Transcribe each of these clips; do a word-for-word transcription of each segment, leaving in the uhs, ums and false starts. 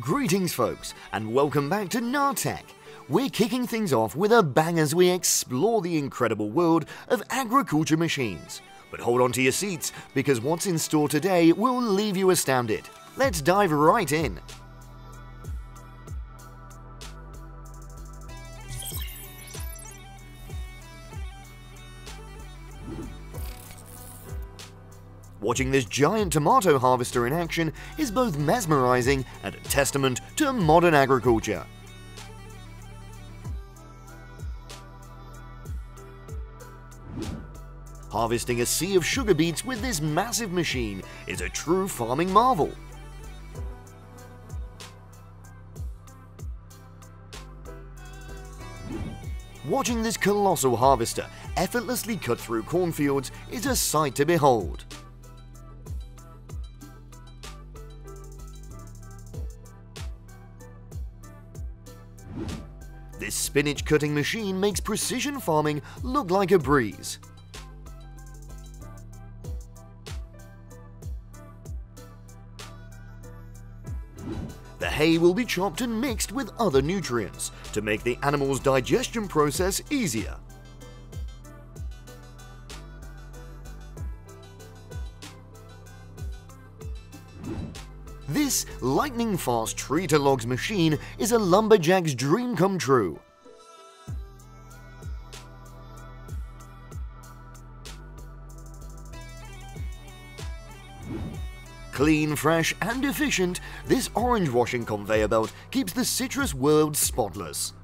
Greetings folks, and welcome back to Na Tech. We're kicking things off with a bang as we explore the incredible world of agriculture machines. But hold on to your seats, because what's in store today will leave you astounded. Let's dive right in. Watching this giant tomato harvester in action is both mesmerizing and a testament to modern agriculture. Harvesting a sea of sugar beets with this massive machine is a true farming marvel. Watching this colossal harvester effortlessly cut through cornfields is a sight to behold. This spinach cutting machine makes precision farming look like a breeze. The hay will be chopped and mixed with other nutrients to make the animal's digestion process easier. This lightning-fast tree-to-logs machine is a lumberjack's dream come true. Clean, fresh, and efficient, this orange washing conveyor belt keeps the citrus world spotless.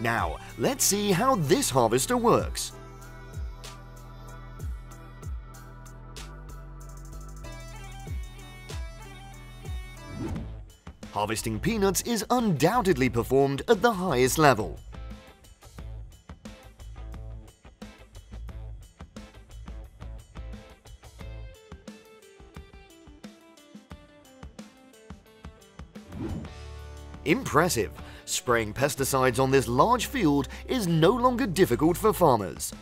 Now, let's see how this harvester works. Harvesting peanuts is undoubtedly performed at the highest level. Impressive! Spraying pesticides on this large field is no longer difficult for farmers.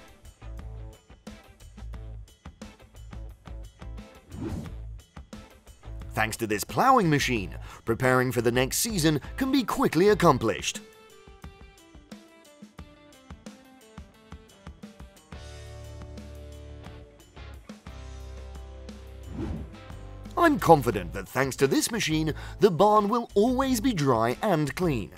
Thanks to this ploughing machine, preparing for the next season can be quickly accomplished. I'm confident that thanks to this machine, the barn will always be dry and clean.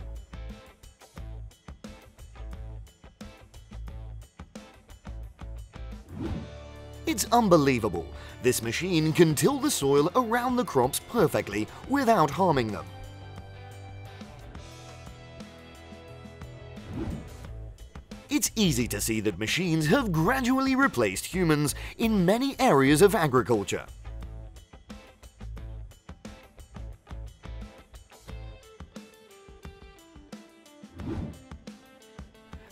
It's unbelievable. This machine can till the soil around the crops perfectly without harming them. It's easy to see that machines have gradually replaced humans in many areas of agriculture.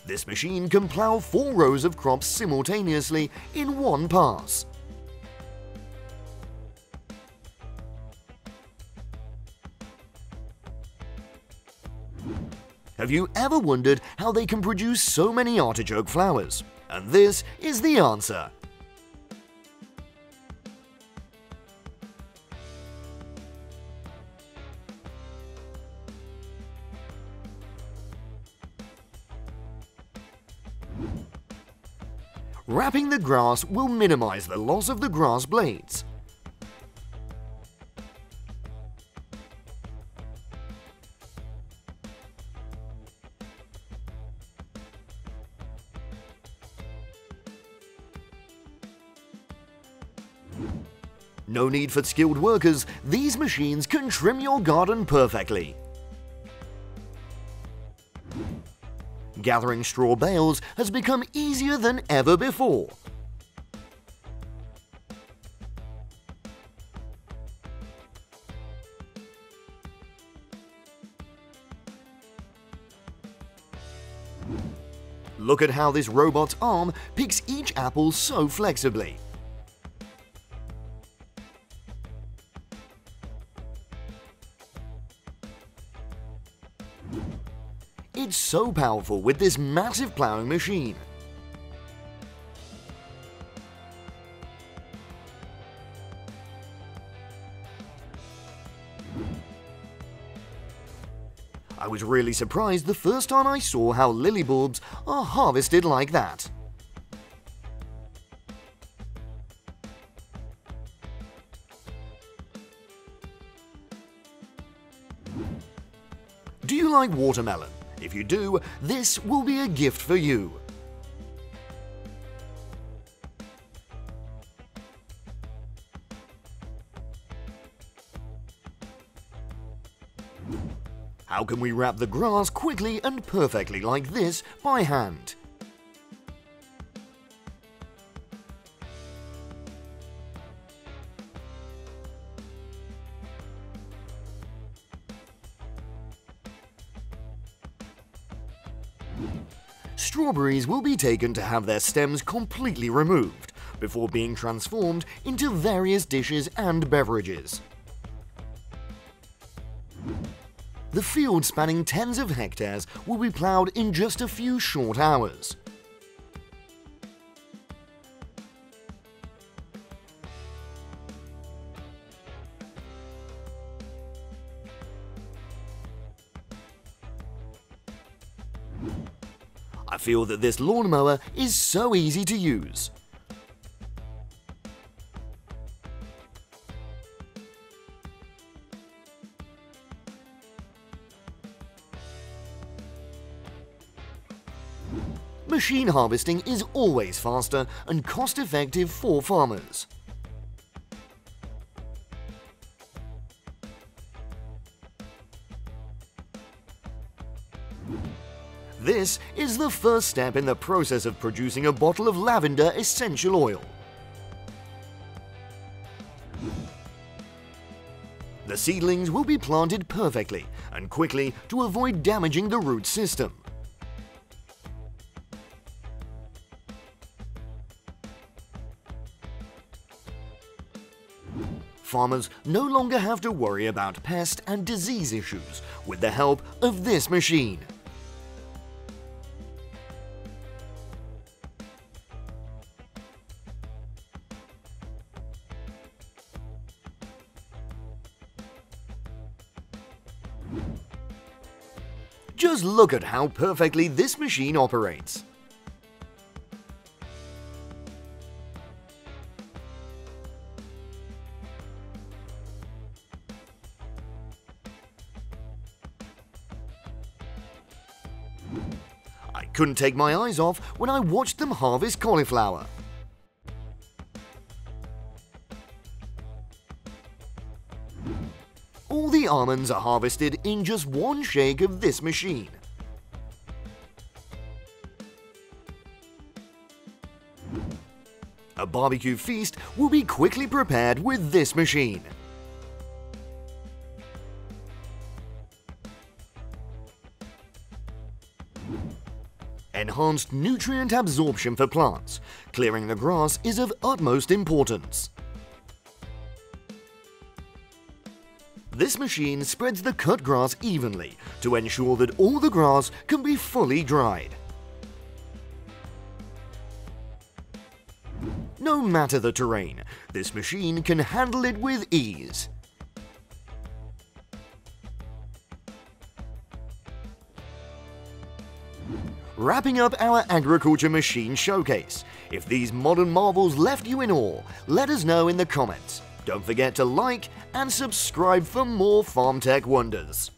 This machine can plough four rows of crops simultaneously in one pass. Have you ever wondered how they can produce so many artichoke flowers? And this is the answer. Wrapping the grass will minimize the loss of the grass blades. No need for skilled workers, these machines can trim your garden perfectly. Gathering straw bales has become easier than ever before. Look at how this robot's arm picks each apple so flexibly. It's so powerful with this massive ploughing machine. I was really surprised the first time I saw how lily bulbs are harvested like that. Do you like watermelon? If you do, this will be a gift for you. How can we wrap the grass quickly and perfectly like this by hand? Strawberries will be taken to have their stems completely removed before being transformed into various dishes and beverages. The field spanning tens of hectares will be ploughed in just a few short hours. I feel that this lawnmower is so easy to use. Machine harvesting is always faster and cost-effective for farmers. This is the first step in the process of producing a bottle of lavender essential oil. The seedlings will be planted perfectly and quickly to avoid damaging the root system. Farmers no longer have to worry about pest and disease issues with the help of this machine. Just look at how perfectly this machine operates. Couldn't take my eyes off when I watched them harvest cauliflower. All the almonds are harvested in just one shake of this machine. A barbecue feast will be quickly prepared with this machine. Enhanced nutrient absorption for plants. Clearing the grass is of utmost importance. This machine spreads the cut grass evenly to ensure that all the grass can be fully dried. No matter the terrain, this machine can handle it with ease. Wrapping up our agriculture machine showcase. If these modern marvels left you in awe, let us know in the comments. Don't forget to like and subscribe for more farm tech wonders.